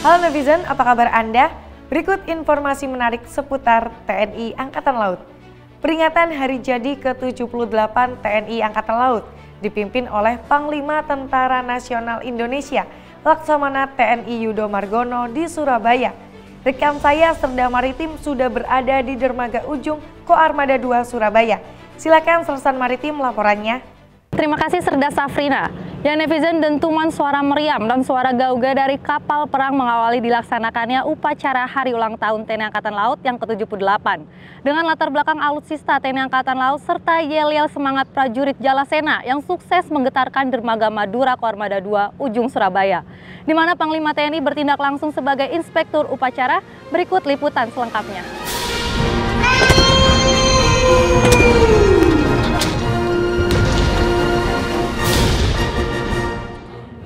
Halo netizen, apa kabar Anda? Berikut informasi menarik seputar TNI Angkatan Laut. Peringatan hari jadi ke-78 TNI Angkatan Laut dipimpin oleh Panglima Tentara Nasional Indonesia, Laksamana TNI Yudo Margono di Surabaya. Rekan saya Serda Maritim sudah berada di dermaga ujung Koarmada II Surabaya. Silakan Sersan Maritim laporannya. Terima kasih Serda Safrina. Yane Vision dentuman suara meriam dan suara gauga dari kapal perang mengawali dilaksanakannya upacara hari ulang tahun TNI Angkatan Laut yang ke-78. Dengan latar belakang alutsista TNI Angkatan Laut serta Yel-Yel Semangat Prajurit Jalasena yang sukses menggetarkan dermaga Madura Koarmada II Ujung Surabaya. Di mana Panglima TNI bertindak langsung sebagai inspektur upacara, berikut liputan selengkapnya.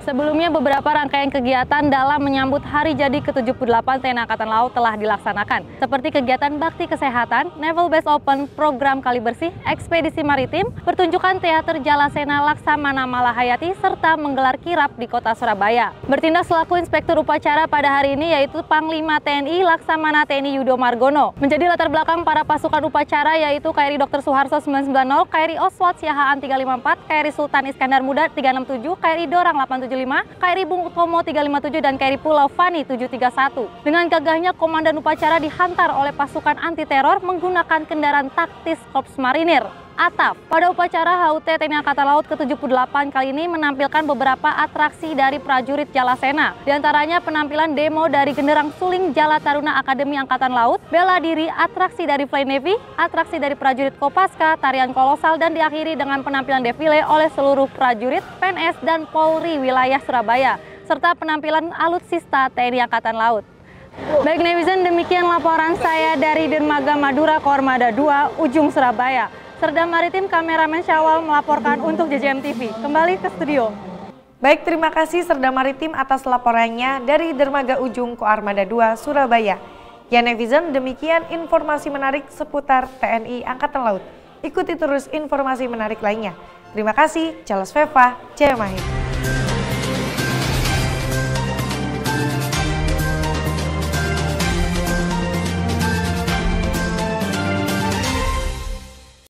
Sebelumnya beberapa rangkaian kegiatan dalam menyambut hari jadi ke-78 TNI Angkatan Laut telah dilaksanakan. Seperti kegiatan bakti kesehatan, Naval Base Open, program kali bersih, ekspedisi maritim, pertunjukan teater Jalasena Laksamana Malahayati, serta menggelar kirap di kota Surabaya. Bertindak selaku inspektur upacara pada hari ini yaitu Panglima TNI Laksamana TNI Yudo Margono. Menjadi latar belakang para pasukan upacara yaitu Kairi Dr. Suharso 990, Kairi Oswald Siahaan 354, Kairi Sultan Iskandar Muda 367, Kairi Dorang 875, Kairi Bung Tomo 357, dan Kairi Pulau Fani 731. Dengan gagahnya, komandan upacara dihantar oleh pasukan anti-teror menggunakan kendaraan taktis Kops Marinir. Atap. Pada upacara HUT TNI Angkatan Laut ke-78 kali ini menampilkan beberapa atraksi dari prajurit Jalasena. Di antaranya penampilan demo dari genderang suling Jala Taruna Akademi Angkatan Laut, bela diri, atraksi dari Fly Navy, atraksi dari prajurit Kopaska, tarian kolosal, dan diakhiri dengan penampilan defile oleh seluruh prajurit, PNS, dan Polri wilayah Surabaya, serta penampilan alutsista TNI Angkatan Laut. Baik netizen, demikian laporan saya dari Dermaga Madura Koarmada II Ujung Surabaya. Serda Maritim, kameramen Syawal melaporkan untuk JJM TV. Kembali ke studio. Baik, terima kasih Serda Maritim atas laporannya dari Dermaga Ujung Koarmada II Surabaya. Ya netizen, demikian informasi menarik seputar TNI Angkatan Laut. Ikuti terus informasi menarik lainnya. Terima kasih, Jales Veva, Jaya Mahe.